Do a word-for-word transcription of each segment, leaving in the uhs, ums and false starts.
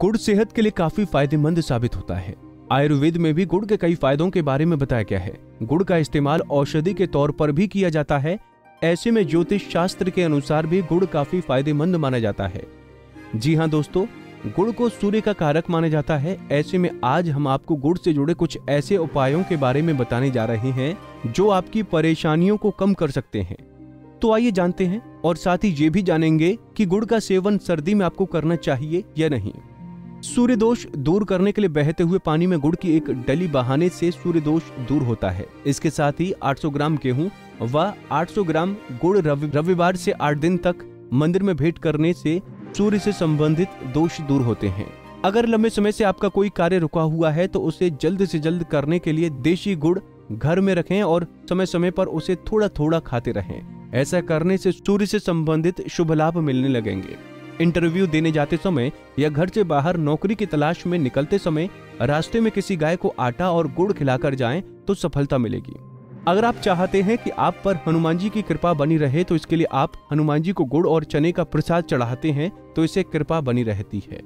गुड़ सेहत के लिए काफी फायदेमंद साबित होता है। आयुर्वेद में भी गुड़ के कई फायदों के बारे में बताया गया है। गुड़ का इस्तेमाल औषधि के तौर पर भी किया जाता है। ऐसे में ज्योतिष शास्त्र के अनुसार भी गुड़ काफी फायदेमंद माना जाता है। जी हाँ दोस्तों, गुड़ को सूर्य का कारक माना जाता है। ऐसे में आज हम आपको गुड़ से जुड़े कुछ ऐसे उपायों के बारे में बताने जा रहे हैं जो आपकी परेशानियों को कम कर सकते हैं। तो आइए जानते हैं और साथ ही ये भी जानेंगे कि गुड़ का सेवन सर्दी में आपको करना चाहिए या नहीं। सूर्य दोष दूर करने के लिए बहते हुए पानी में गुड़ की एक डली बहाने से सूर्य दोष दूर होता है। इसके साथ ही आठ सौ ग्राम गेहूं व आठ सौ ग्राम गुड़ रविवार से आठ दिन तक मंदिर में भेंट करने से सूर्य से संबंधित दोष दूर होते हैं। अगर लंबे समय से आपका कोई कार्य रुका हुआ है तो उसे जल्द से जल्द करने के लिए देशी गुड़ घर में रखें और समय समय पर उसे थोड़ा थोड़ा खाते रहें। ऐसा करने से सूर्य से संबंधित शुभ लाभ मिलने लगेंगे। इंटरव्यू देने जाते समय या घर से बाहर नौकरी की तलाश में निकलते समय रास्ते में किसी गाय को आटा और गुड़ खिलाकर जाएं तो सफलता मिलेगी। अगर आप चाहते हैं कि आप पर हनुमान जी की कृपा बनी रहे तो इसके लिए आप हनुमान जी को गुड़ और चने का प्रसाद चढ़ाते हैं तो इससे कृपा बनी रहती है।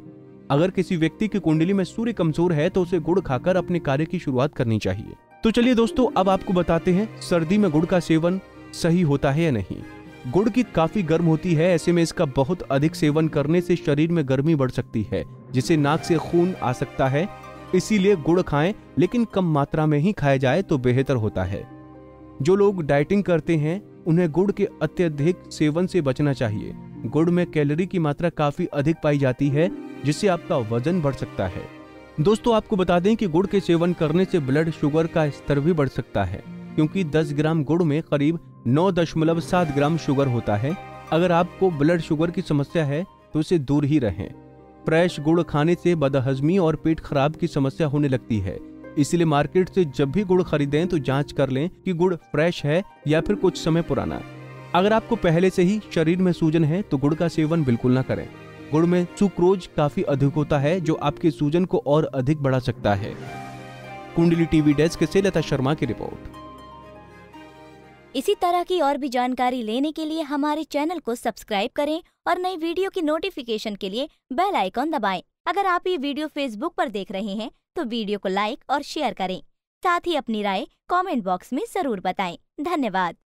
अगर किसी व्यक्ति की कुंडली में सूर्य कमजोर है तो उसे गुड़ खाकर अपने कार्य की शुरुआत करनी चाहिए। तो चलिए दोस्तों, अब आपको बताते हैं सर्दी में गुड़ का सेवन सही होता है या नहीं। गुड़ की काफी गर्म होती है, ऐसे में इसका बहुत अधिक सेवन करने से शरीर में गर्मी बढ़ सकती है जिससे नाक से खून आ सकता है। इसीलिए गुड़ खाएं लेकिन कम मात्रा में ही खाया जाए तो बेहतर होता है। जो लोग डाइटिंग करते हैं उन्हें गुड़ के अत्यधिक सेवन से बचना चाहिए। गुड़ में कैलोरी की मात्रा काफी अधिक पाई जाती है जिससे आपका वजन बढ़ सकता है। दोस्तों आपको बता दें कि गुड़ के सेवन करने से ब्लड शुगर का स्तर भी बढ़ सकता है क्योंकि दस ग्राम गुड़ में करीब नौ दशमलव सात ग्राम शुगर होता है। अगर आपको ब्लड शुगर की समस्या है तो इसे दूर ही रहें। फ्रेश गुड़ खाने से बदहजमी और पेट खराब की समस्या होने लगती है। इसलिए मार्केट से जब भी गुड़ खरीदें तो जांच कर लें कि गुड़ फ्रेश है या फिर कुछ समय पुराना। अगर आपको पहले से ही शरीर में सूजन है तो गुड़ का सेवन बिल्कुल ना करें। गुड़ में सुक्रोज काफी अधिक होता है जो आपकी सूजन को और अधिक बढ़ा सकता है। कुंडली टीवी डेस्क से लता शर्मा की रिपोर्ट। इसी तरह की और भी जानकारी लेने के लिए हमारे चैनल को सब्सक्राइब करें और नई वीडियो की नोटिफिकेशन के लिए बेल आइकॉन दबाएं। अगर आप ये वीडियो फेसबुक पर देख रहे हैं तो वीडियो को लाइक और शेयर करें। साथ ही अपनी राय कमेंट बॉक्स में जरूर बताएं। धन्यवाद।